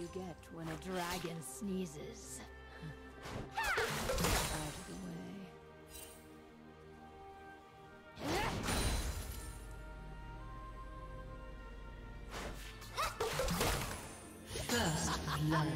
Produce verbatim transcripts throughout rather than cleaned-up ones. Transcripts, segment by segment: you get when a dragon sneezes. Out of the way. First blood.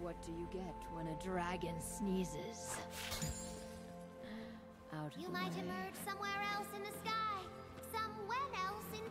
What do you get when a dragon sneezes? Out of you the might way. Emerge somewhere else in the sky, somewhere else in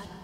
Shut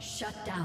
Shut down.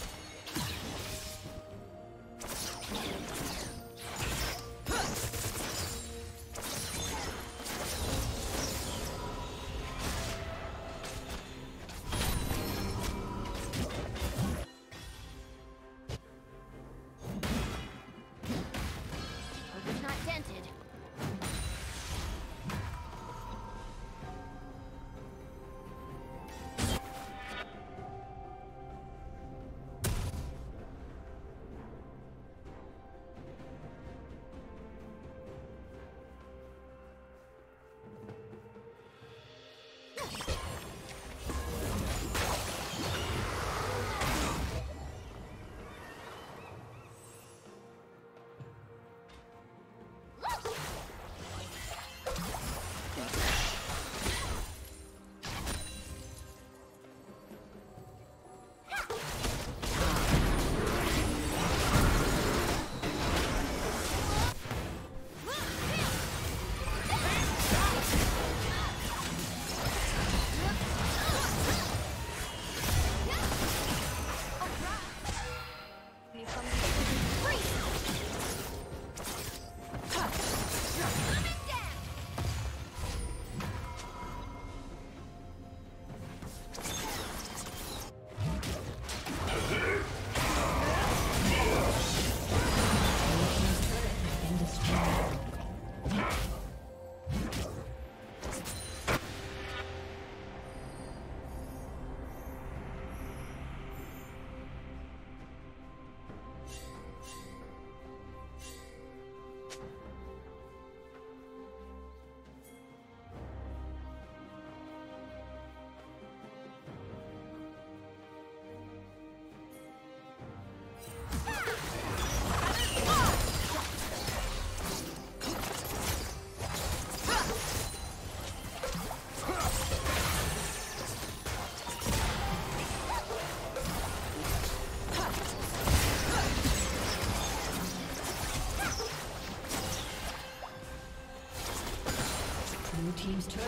Blue team's turret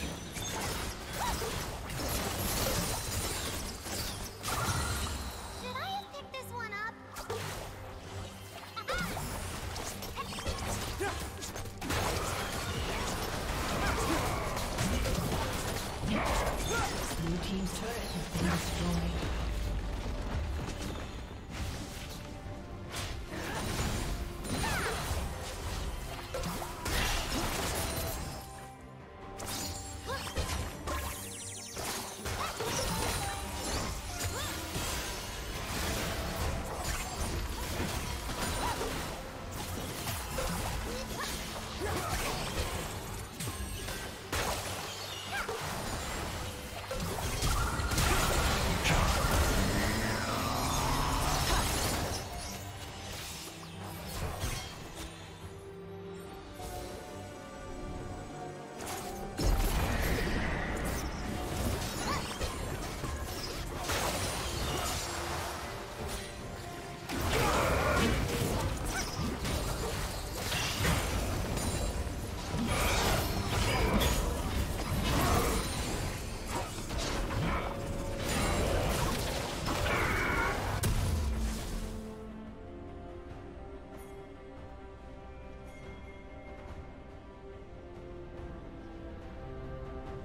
team's turret has been destroyed.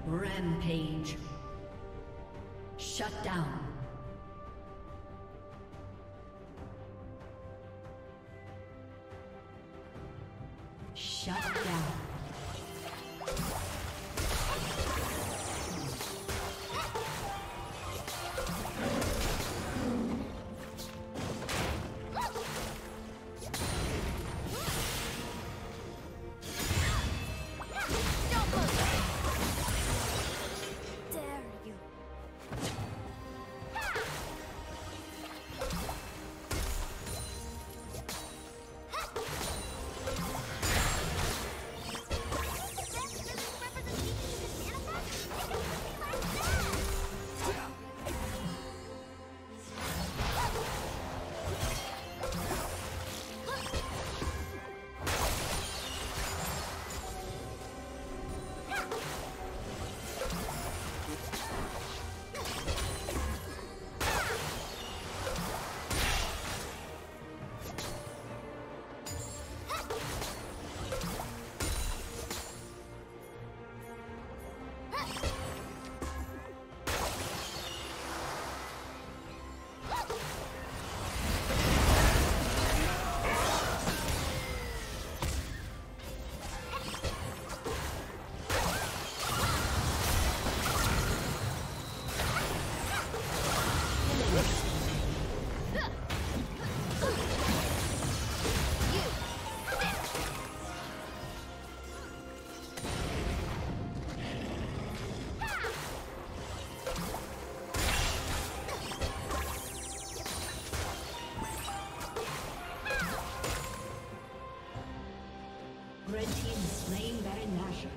Rampage. Shut down. Shut down. Red team is slaying Baron Nashor.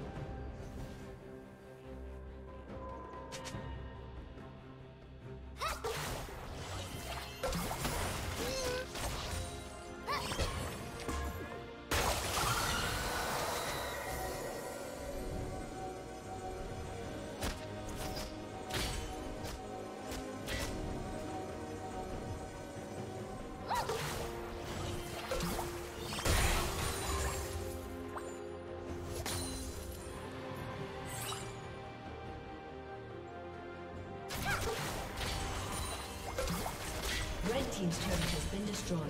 Red team's turret has been destroyed.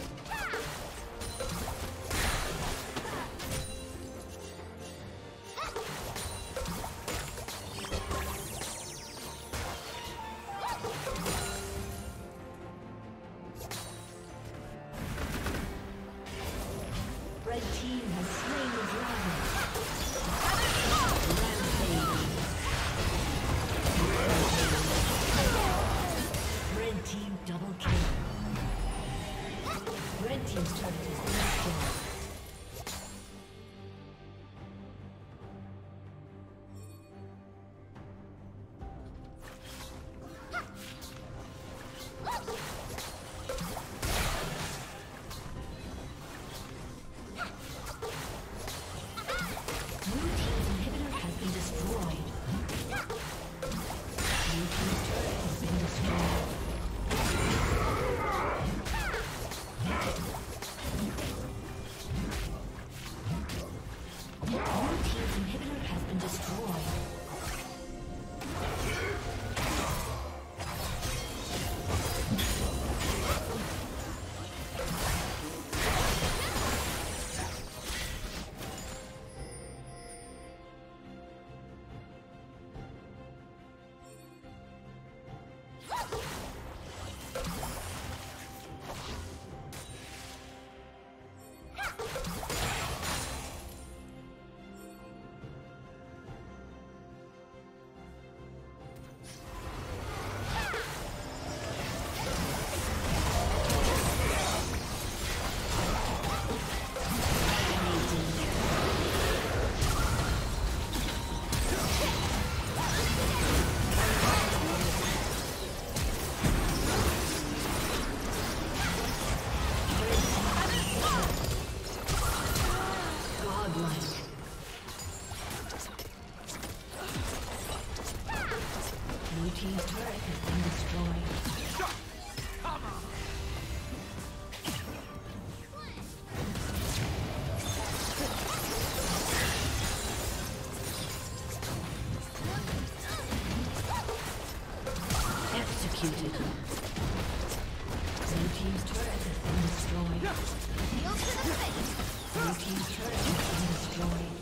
Blue team's turret has been destroyed.